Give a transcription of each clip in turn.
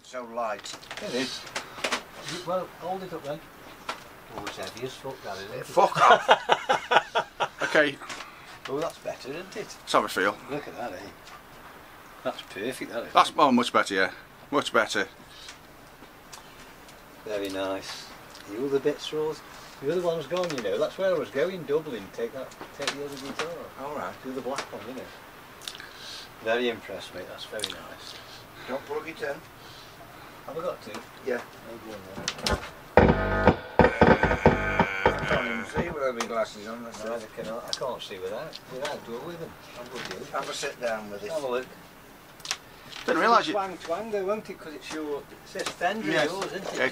it's so light. It is. Well, hold it up then. Oh, it's heavy as fuck, that isn't it? Fuck off! Okay. Oh, that's better, isn't it? Let's have a feel. Look at that, eh? That's perfect, that is. That's much better, yeah. Much better. Very nice. The other bits are all... The other one's gone, you know. That's where I was going, Dublin. Take the other guitar. All right. Do the black one, you know. Very impressed, mate. That's very nice. Don't plug it in. Have I got to? Yeah. Maybe I can't even see without my glasses on. No, I can't see without do it with them. Have a sit down with it. Have a look. Didn't realise it. Twang though, won't it? Because it's your. It says Fender, yes. Yours, isn't it? Yeah,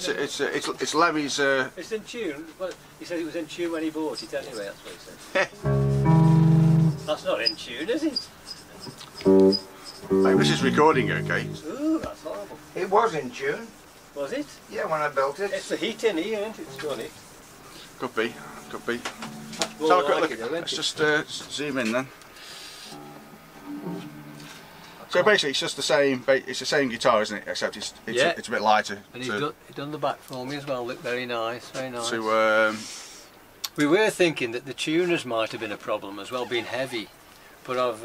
it's Lemmy's. It's in tune. Well, he said it was in tune when he bought it anyway. That's what he said. That's not in tune, is it? Hey, this is recording, okay? Ooh, that's horrible. It was in tune. Was it? Yeah, when I built it. It's the heat in here, isn't it? It's done it. Could be. Could be. Well, so like look. Though, let's just zoom in then. So basically, it's just the same. It's the same guitar, isn't it? Except it's a bit lighter. And he's done the back for me as well. Look very nice, very nice. So we were thinking that the tuners might have been a problem as well, being heavy. But I've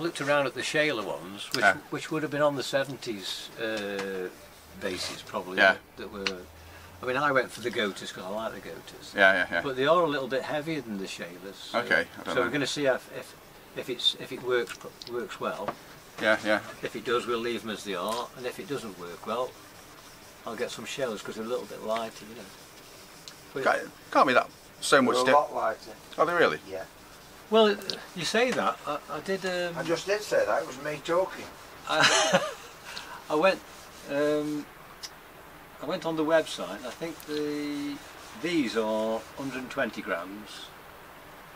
looked around at the Schaller ones, which would have been on the 70s basses probably. Yeah. That were. I mean, I went for the Goaters because I like the Goaters. Yeah, yeah, yeah. But they are a little bit heavier than the Schallers. So, okay. I don't know. We're going to see if it works well. Yeah, yeah. If it does, we'll leave them as they are, and if it doesn't work well, I'll get some Schallers because they're a little bit lighter, you know. But can't be that so much different. A lot lighter. Are they really? Yeah. Well, you say that. I did. I just did say that. It was me talking. I went. I went on the website. And I think these are 120 grams.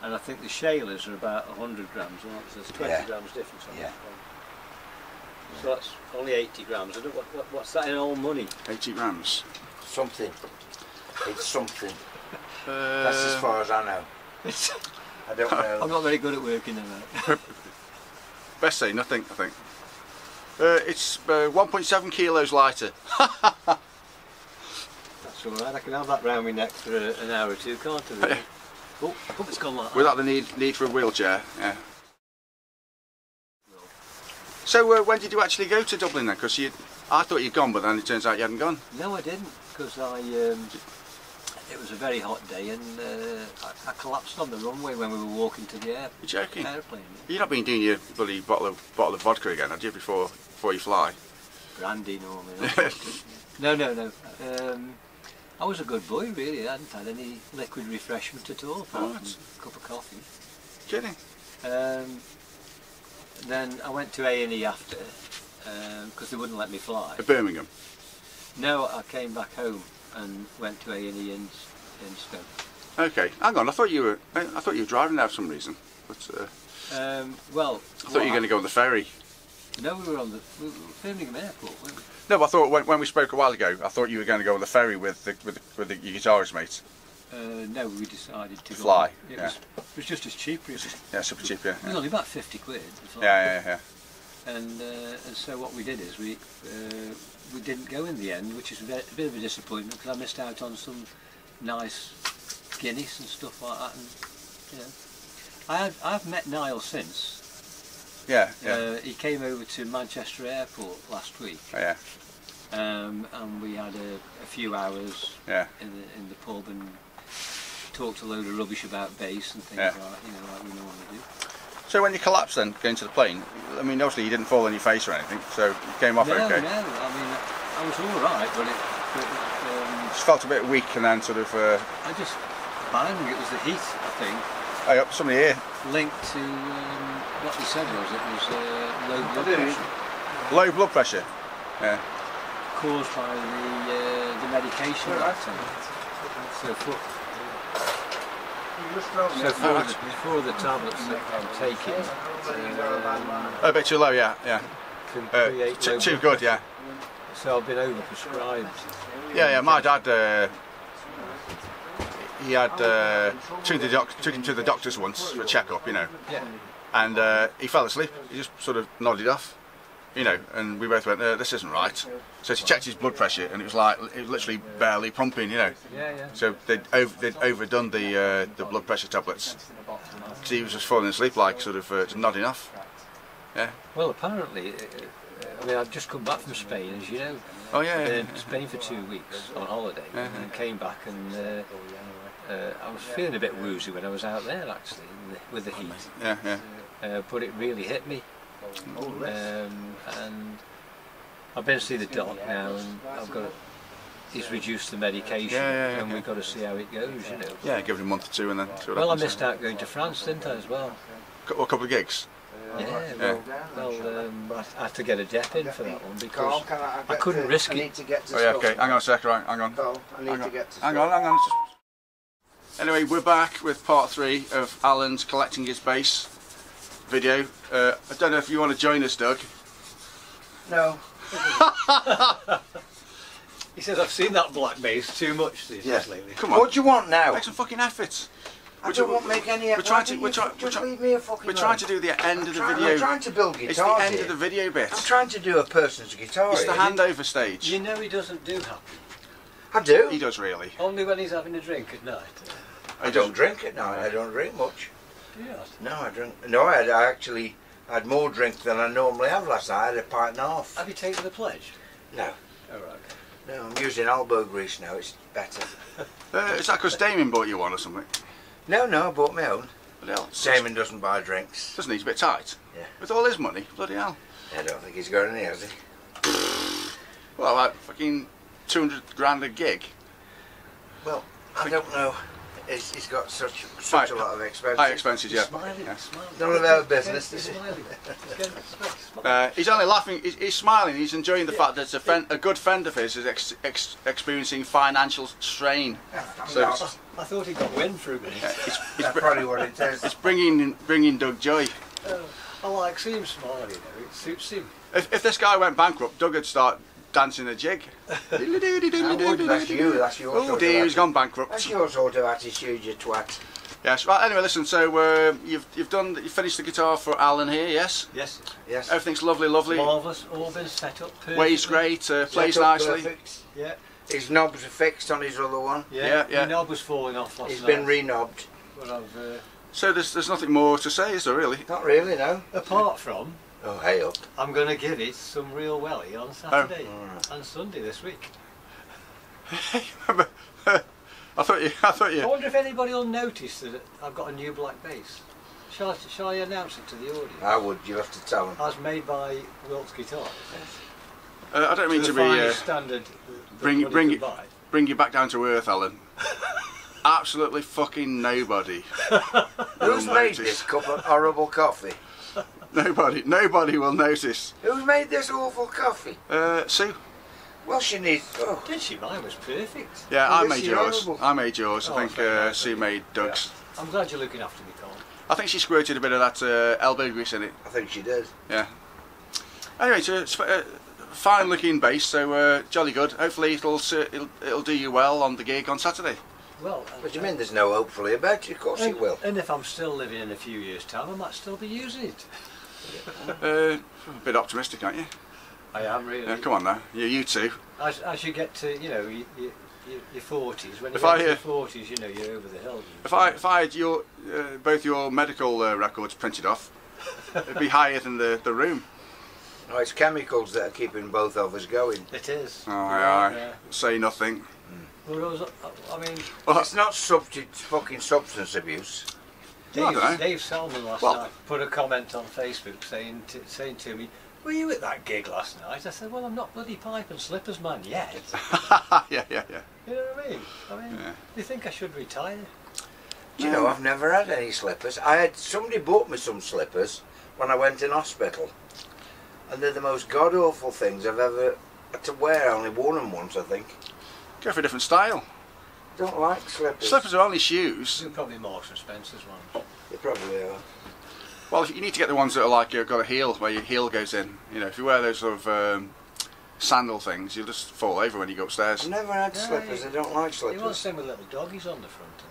And I think the Schallers are about 100 grams, aren't they? So there's 20 grams difference on that one. So that's only 80 grams. I don't, what's that in old money? 80 grams. Something. It's something. That's as far as I know. I don't know. I'm not very good at working in that. Best say nothing, I think. It's 1.7 kilos lighter. That's all right. I can have that round my neck for an hour or two, can't I? Really? Oh, it's gone like that. Without the need for a wheelchair, yeah. So when did you actually go to Dublin then? Because I thought you'd gone, but then it turns out you hadn't gone. No, I didn't, because it was a very hot day and I collapsed on the runway when we were walking to the airplane. You're joking? Airplane. You've not been doing your bloody bottle of vodka again, had you, before you fly? Brandy normally. No. I was a good boy, really. I hadn't had any liquid refreshment at all, apart from a cup of coffee. Kidding. Then I went to A&E after, because they wouldn't let me fly. At Birmingham? No, I came back home and went to A&E in Stoke. Okay, hang on. I thought you were driving there for some reason. But, well, I thought you were going to go on the ferry. No, we were at Birmingham Airport, weren't we? No, I thought when we spoke a while ago, I thought you were going to go on the ferry with your guitarist mate. No, we decided to fly. It was just as cheap, really. Yeah, super cheap. Yeah. It was only about 50 quid. Yeah. And so what we did is we didn't go in the end, which is a bit of a disappointment because I missed out on some nice Guinness and stuff like that. And, you know, I've met Niall since. Yeah, yeah. He came over to Manchester Airport last week. Oh, yeah. And we had a few hours in the pub and talked a load of rubbish about bass and things like, you know, like we normally do. So when you collapsed then, going to the plane, I mean, obviously you didn't fall on your face or anything, so you came off okay? No, I mean, I was all right, but it just felt a bit weak and then sort of... I think it was the heat, I think. Hey, up somebody here. Linked to... what they said was it was low blood pressure. Low blood pressure? Yeah. Caused by the medication. Right. So for the tablets that I'm taking... a bit too low, yeah. Too good, yeah. So I've been overprescribed. Yeah, my dad... he had took him to the doctors once for a check-up, you know. Yeah. And he fell asleep. He just sort of nodded off. you know, and we both went, this isn't right. So she checked his blood pressure, and it was like, it was literally barely pumping, you know. So they'd overdone the blood pressure tablets, because he was just falling asleep, like, sort of nodding off. Yeah. Well, apparently, I mean, I'd just come back from Spain, as you know. Oh yeah. Spain for 2 weeks on holiday, and came back, and I was feeling a bit woozy when I was out there, actually, with the heat. But it really hit me. And I've been to see the doc now, and I've got he's reduced the medication, and we've got to see how it goes, you know. Yeah, give it a month or two, and then see what happens. I missed out going to France, didn't I, as well? A couple of gigs. I had to get a dep in for that one, because I couldn't risk it. Oh yeah, okay, hang on a sec, right, hang on. Hang on. Anyway, we're back with part 3 of Alan's collecting his bass video. I don't know if you want to join us, Doug. No. He says I've seen that black bass too much these days lately. Come on. What do you want now? Make some fucking effort. I don't want to make any effort. We're trying to do the end of the video. I'm trying to build guitars. It's the end of the video bit. I'm trying to do a person's guitar. It's the handover stage. You know he doesn't do happy. I do. He does really. Only when he's having a drink at night. I don't drink at night. I don't drink much. No, I drink. No, I actually had more drink than I normally have last night. I had a pint and a half. Have you taken the pledge? No. Oh, right. No, I'm using elbow grease now. It's better. Is that because Damien bought you one or something? No, no, I bought my own. Damien doesn't buy drinks. Doesn't he? He's a bit tight. Yeah. With all his money, bloody hell. I don't think he's got any, has he? Well, like fucking 200 grand a gig. Well, I don't know. He's got such a lot of expenses. High expenses, yeah. None of our business, is it? He's only laughing. He's smiling. He's enjoying the fact that a good friend of his is experiencing financial strain. So I thought he got wind for a minute. That's probably what it is. It's bringing Doug joy. I like seeing him smiling. It suits him. If this guy went bankrupt, Doug would start dancing a jig. Oh dear, he's gone bankrupt. That's your sort of attitude, you twat. Yes. Well, anyway, listen. So you finished the guitar for Alan here, yes? Yes. Yes. Everything's lovely, lovely. Marvellous. All been set up perfectly. Weighs great. Plays nicely. Perfect. Yeah. His knobs are fixed on his other one. Yeah. The knob was falling off last night. He's been re-knobbed. So there's nothing more to say, is there really? Not really, no. Apart from. Oh, hey up. I'm going to give it some real welly on Saturday and Sunday this week. I wonder if anybody will notice that I've got a new black bass. Shall I announce it to the audience? I would, you have to tell them. As made by Wilkes Guitars. I don't mean to be... standard bring you back down to earth, Alan. Absolutely fucking nobody. Who's made this cup of horrible coffee? Nobody will notice. Who's made this awful coffee? Sue. Well, she needs... Oh. Did she? Mine was perfect. Yeah, I made yours. I think Sue made Doug's. Yeah. I'm glad you're looking after me, Carl. I think she squirted a bit of that elbow grease in it. I think she did. Yeah. Anyway, it's a fine-looking bass, so jolly good. Hopefully it'll do you well on the gig on Saturday. Well, what do you mean there's no hopefully about it? Of course it will. And if I'm still living in a few years' time, I might still be using it. A bit optimistic, aren't you? I am really. Yeah, come on now, you too. As you get to, you know, your 40s, when you get to your 40s, you know, you're over the hill. If I had your both your medical records printed off, it'd be higher than the room. No, it's chemicals that are keeping both of us going. It is. Oh, aye. Yeah. Say nothing. Well, I mean, it's not fucking substance abuse. Dave Salmon last night put a comment on Facebook saying to me, "Were you at that gig last night?" I said, "Well, I'm not bloody pipe and slippers man yet." Yeah. You know what I mean? Do you think I should retire? Do you know, I've never had any slippers. Somebody bought me some slippers when I went in hospital, and they're the most god awful things I've ever had to wear. I only worn them once, I think. Go for a different style. Don't like slippers. Slippers are only shoes. They're probably Marks and Spencer's ones. They probably are. Well, you need to get the ones that are like you've got a heel where your heel goes in. You know, if you wear those sort of sandal things, you'll just fall over when you go upstairs. I've never had slippers. I don't like slippers. You want them with little doggies on the front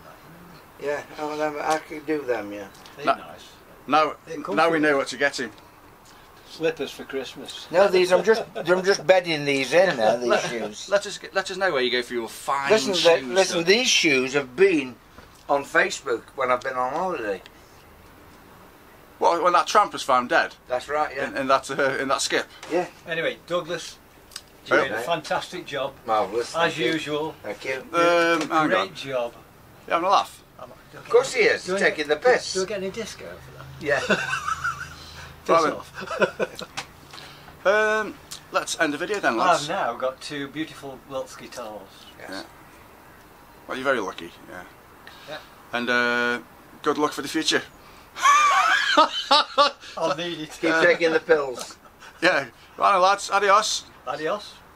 and that. Yeah, I could do them. Yeah, they're nice. Now we know what you're getting. slippers for Christmas. No, these I'm just bedding these in now. These shoes. Let us know where you go for your fine shoes. Listen, these shoes have been on Facebook when I've been on holiday. Well, when that tramp was found dead. That's right. Yeah. In that skip. Yeah. Anyway, Douglas, you did a fantastic job. Marvellous. As usual. Thank you. Great job. You having a laugh? Of course he is. He's taking the piss. Do I get any disco for that? Yeah. Off. Let's end the video then, lads. I've now got two beautiful Wilkes guitars. Yes. Yeah. Well, you're very lucky. Yeah. Yeah. And good luck for the future. I'll need it. Keep taking the pills. Yeah. Right, lads. Adios. Adios.